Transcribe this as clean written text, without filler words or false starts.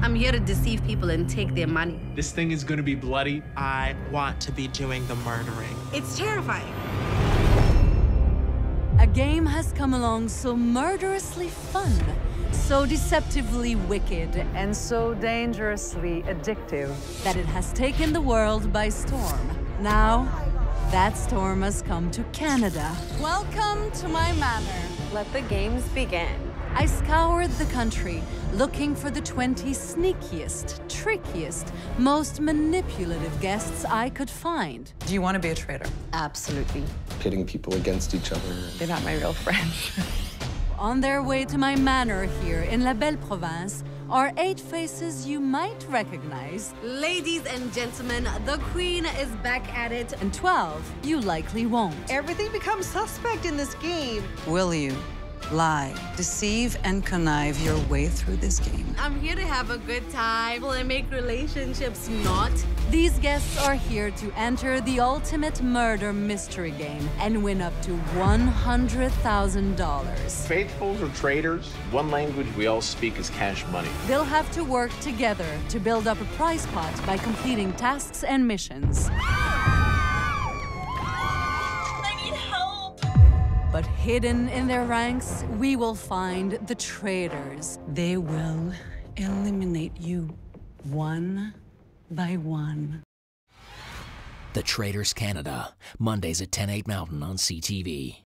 I'm here to deceive people and take their money. This thing is gonna be bloody. I want to be doing the murdering. It's terrifying. A game has come along so murderously fun, so deceptively wicked, and so dangerously addictive that it has taken the world by storm. Now, that storm has come to Canada. Welcome to my manor. Let the games begin. I scoured the country, looking for the 20 sneakiest, trickiest, most manipulative guests I could find. Do you want to be a traitor? Absolutely. Pitting people against each other. They're not my real friends. On their way to my manor here in La Belle Province are 8 faces you might recognize. Ladies and gentlemen, the Queen is back at it. And 12 you likely won't. Everything becomes suspect in this game. Will you lie, deceive, and connive your way through this game? I'm here to have a good time and make relationships not. These guests are here to enter the ultimate murder mystery game and win up to $100,000. Faithfuls or traitors, one language we all speak is cash money. They'll have to work together to build up a prize pot by completing tasks and missions. But hidden in their ranks, we will find the traitors. They will eliminate you one by one. The Traitors Canada, Mondays at 10, 8 Mountain on CTV.